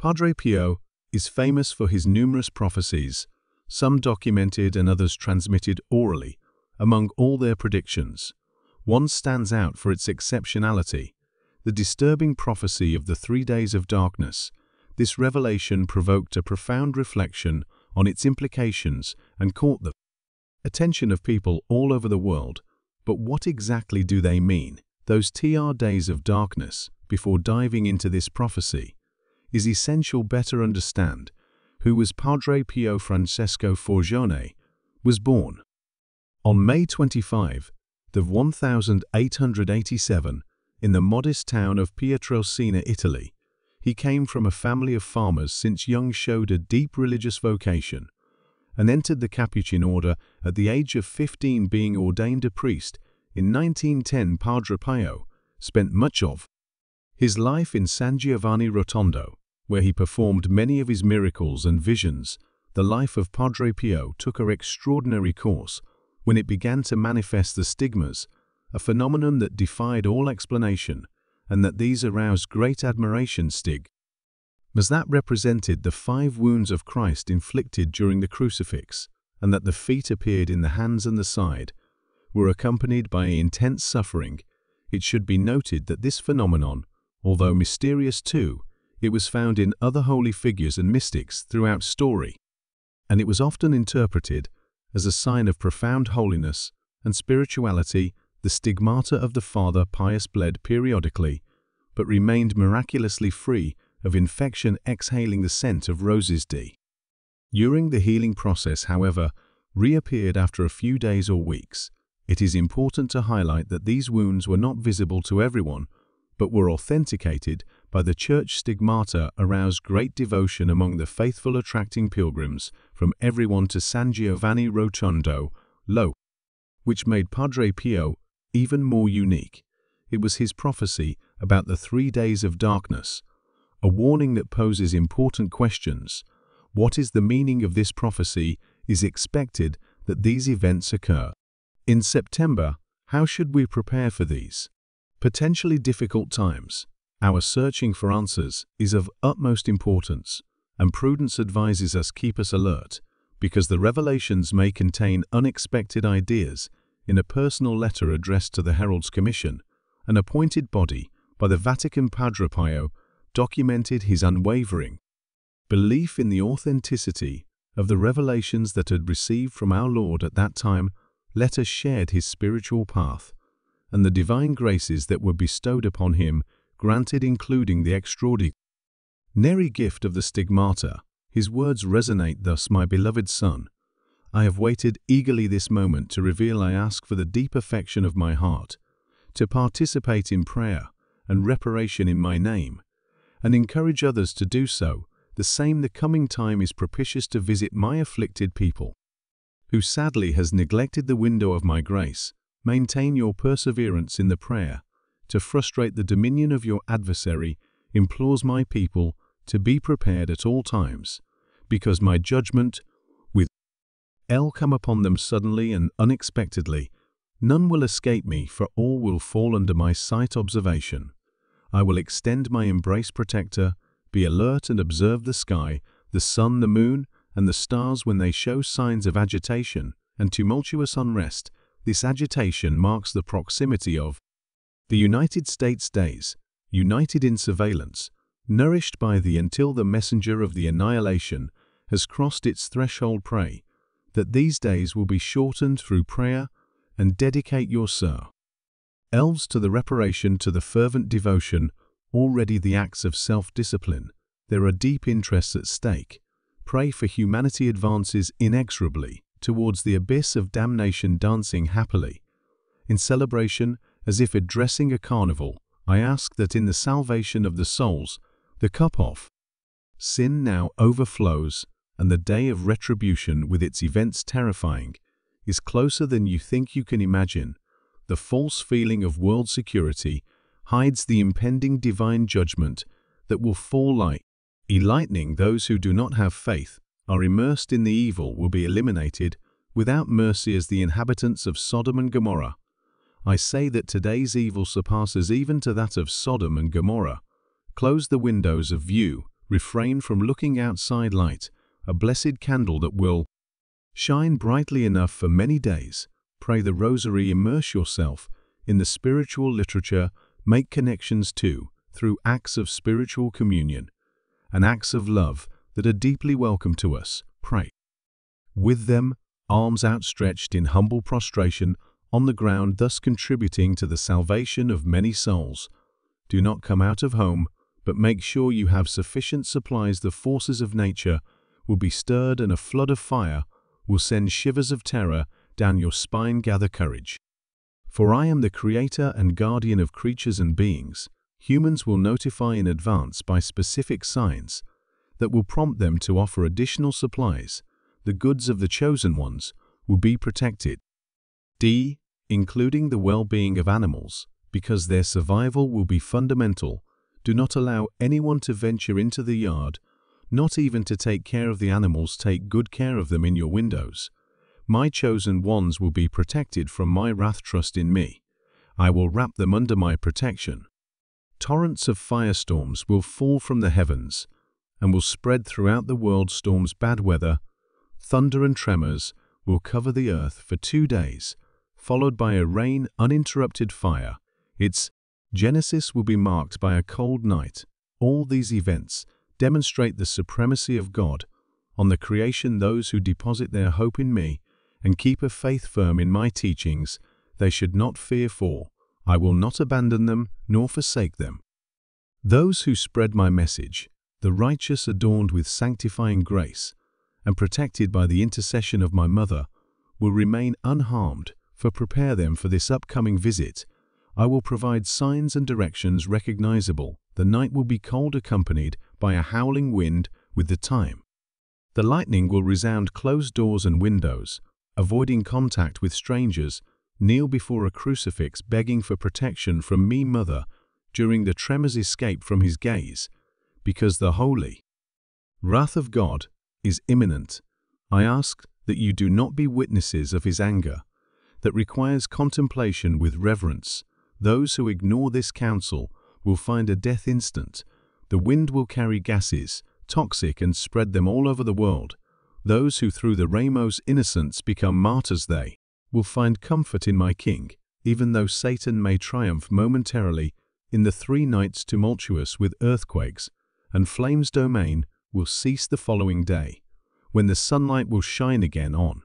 Padre Pio is famous for his numerous prophecies, some documented and others transmitted orally. Among all their predictions, one stands out for its exceptionality, the disturbing prophecy of the 3 days of darkness. This revelation provoked a profound reflection on its implications and caught the attention of people all over the world. But what exactly do they mean, those days of darkness? Before diving into this prophecy, is essential better understand who was Padre Pio. Francesco Forgione was born on May 25, the 1887, in the modest town of Pietrelcina, Italy. He came from a family of farmers. Since young showed a deep religious vocation and entered the Capuchin Order at the age of 15, being ordained a priest in 1910. Padre Pio spent much of his life in San Giovanni Rotondo, where he performed many of his miracles and visions. The life of Padre Pio took an extraordinary course when it began to manifest the stigmas, a phenomenon that defied all explanation, and that these aroused great admiration. Stigmas that represented the 5 wounds of Christ inflicted during the crucifix, and that the feet appeared in the hands and the side, were accompanied by intense suffering. It should be noted that this phenomenon, although mysterious too, it was found in other holy figures and mystics throughout story, and it was often interpreted as a sign of profound holiness and spirituality. The stigmata of the Father Pius bled periodically, but remained miraculously free of infection, exhaling the scent of roses. During the healing process, however, reappeared after a few days or weeks. It is important to highlight that these wounds were not visible to everyone, but were authenticated by the Church. Stigmata aroused great devotion among the faithful, attracting pilgrims from everyone to San Giovanni Rotondo, which made Padre Pio even more unique. It was his prophecy about the 3 days of darkness, a warning that poses important questions. What is the meaning of this prophecy? Is expected that these events occur in September. How should we prepare for these potentially difficult times? Our searching for answers is of utmost importance, and prudence advises us keep us alert, because the revelations may contain unexpected ideas. In a personal letter addressed to the Herald's Commission, an appointed body by the Vatican, Padre Pio documented his unwavering belief in the authenticity of the revelations that had received from our Lord at that time. Letter shared his spiritual path and the divine graces that were bestowed upon him, granted including the extraordinary gift of the stigmata. His words resonate thus: "My beloved son, I have waited eagerly this moment to reveal. I ask for the deep affection of my heart, to participate in prayer and reparation in my name, and encourage others to do so. The same, the coming time is propitious to visit my afflicted people, who sadly has neglected the window of my grace. Maintain your perseverance in the prayer to frustrate the dominion of your adversary. Implores my people to be prepared at all times, because my judgment will come upon them suddenly and unexpectedly. None will escape me, for all will fall under my sight observation. I will extend my embrace protector. Be alert and observe the sky, the sun, the moon, and the stars when they show signs of agitation and tumultuous unrest." This agitation marks the proximity of the United States days, united in surveillance, nourished by thee, until the messenger of the annihilation has crossed its threshold. Pray that these days will be shortened through prayer, and dedicate yourselves to the reparation, to the fervent devotion. Already the acts of self-discipline. There are deep interests at stake. Pray for humanity advances inexorably towards the abyss of damnation. Dancing happily in celebration, as if addressing a carnival, I ask that in the salvation of the souls, the cup of sin now overflows, and the day of retribution, with its events terrifying, is closer than you think you can imagine. The false feeling of world security hides the impending divine judgment that will fall like lightning. Those who do not have faith are immersed in the evil will be eliminated without mercy as the inhabitants of Sodom and Gomorrah. I say that today's evil surpasses even to that of Sodom and Gomorrah. Close the windows of view, refrain from looking outside light, a blessed candle that will shine brightly enough for many days, pray the rosary, immerse yourself in the spiritual literature, make connections too, through acts of spiritual communion and acts of love that are deeply welcome to us, pray with them, arms outstretched in humble prostration on the ground, thus contributing to the salvation of many souls. Do not come out of home, but make sure you have sufficient supplies. The forces of nature will be stirred and a flood of fire will send shivers of terror down your spine. Gather courage. For I am the creator and guardian of creatures and beings. Humans will notify in advance by specific signs that will prompt them to offer additional supplies. The goods of the chosen ones will be protected. D. Including the well-being of animals, because their survival will be fundamental. Do not allow anyone to venture into the yard, not even to take care of the animals. Take good care of them in your windows. My chosen ones will be protected from my wrath. Trust in me. I will wrap them under my protection. Torrents of firestorms will fall from the heavens and will spread throughout the world. Storms, bad weather, thunder and tremors will cover the earth for 2 days, followed by a rain, uninterrupted fire. Its genesis will be marked by a cold night. All these events demonstrate the supremacy of God on the creation. Those who deposit their hope in me and keep a faith firm in my teachings, they should not fear, for I will not abandon them nor forsake them. Those who spread my message, the righteous, adorned with sanctifying grace and protected by the intercession of my mother, will remain unharmed, for prepare them for this upcoming visit. I will provide signs and directions recognizable. The night will be cold, accompanied by a howling wind with the time. The lightning will resound. Closed doors and windows, avoiding contact with strangers. Kneel before a crucifix, begging for protection from me. Mother, during the tremors, escape from his gaze, because the holy wrath of God is imminent. I ask that you do not be witnesses of his anger that requires contemplation with reverence. Those who ignore this counsel will find a death instant. The wind will carry gases, toxic, and spread them all over the world. Those who through the Ramos innocence become martyrs, they will find comfort in my King, even though Satan may triumph momentarily. In the 3 nights tumultuous with earthquakes and flames, domain will cease the following day, when the sunlight will shine again on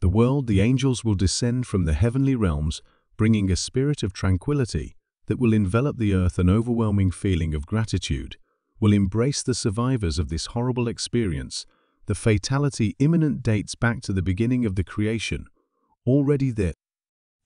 the world. The angels will descend from the heavenly realms, bringing a spirit of tranquility that will envelop the earth. An overwhelming feeling of gratitude will embrace the survivors of this horrible experience. The fatality imminent dates back to the beginning of the creation. Already the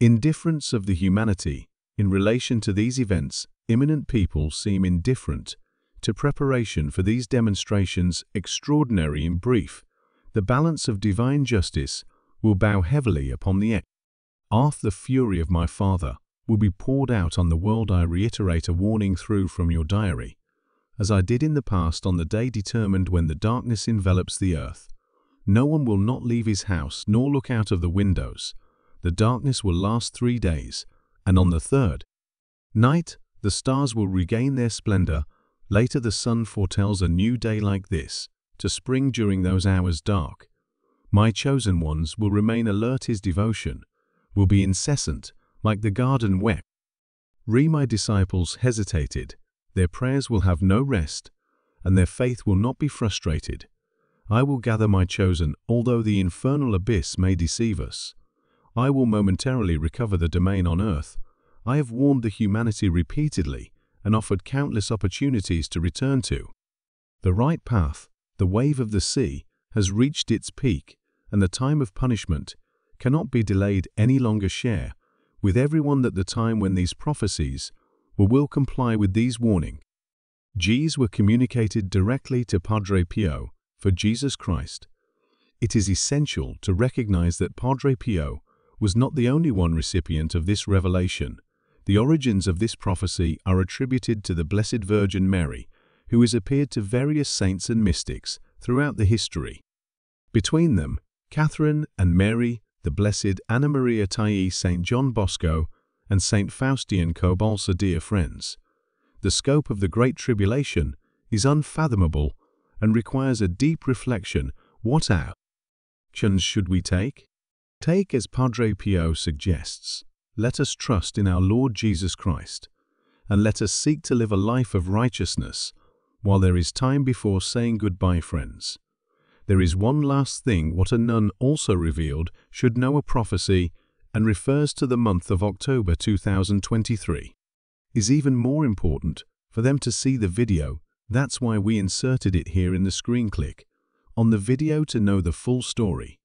indifference of the humanity in relation to these events, imminent people seem indifferent to preparation for these demonstrations, extraordinary in brief. The balance of divine justice will bow heavily upon the earth. The fury of my Father will be poured out on the world. I reiterate a warning through from your diary, as I did in the past, on the day determined when the darkness envelops the earth. No one will not leave his house nor look out of the windows. The darkness will last 3 days, and on the 3rd night, the stars will regain their splendor. Later, the sun foretells a new day like this, to spring during those hours dark. My chosen ones will remain alert. His devotion will be incessant, like the garden where my disciples hesitated. Their prayers will have no rest, and their faith will not be frustrated. I will gather my chosen. Although the infernal abyss may deceive us, I will momentarily recover the domain on earth. I have warned the humanity repeatedly and offered countless opportunities to return to the right path. The wave of the sea has reached its peak, and the time of punishment cannot be delayed any longer. Share with everyone that the time when these prophecies will comply with these warning. These were communicated directly to Padre Pio for Jesus Christ. It is essential to recognize that Padre Pio was not the only one recipient of this revelation. The origins of this prophecy are attributed to the Blessed Virgin Mary, who has appeared to various saints and mystics throughout the history. Between them, Catherine and Mary, the Blessed Anna Maria Tye, Saint John Bosco, and Saint Faustian Cobalsa. Dear friends, the scope of the Great Tribulation is unfathomable and requires a deep reflection. What actions should we take? Take as Padre Pio suggests. Let us trust in our Lord Jesus Christ, and let us seek to live a life of righteousness while there is time before saying goodbye, friends. There is one last thing what a nun also revealed should know a prophecy and refers to the month of October 2023. Is even more important for them to see the video, that's why we inserted it here in the screen. Click on the video to know the full story,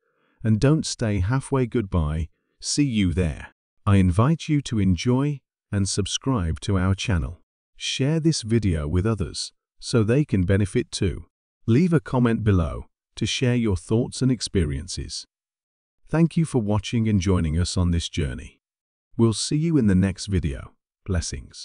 and don't stay halfway. Goodbye, see you there. I invite you to enjoy and subscribe to our channel. Share this video with others so they can benefit too. Leave a comment below to share your thoughts and experiences. Thank you for watching and joining us on this journey. We'll see you in the next video. Blessings.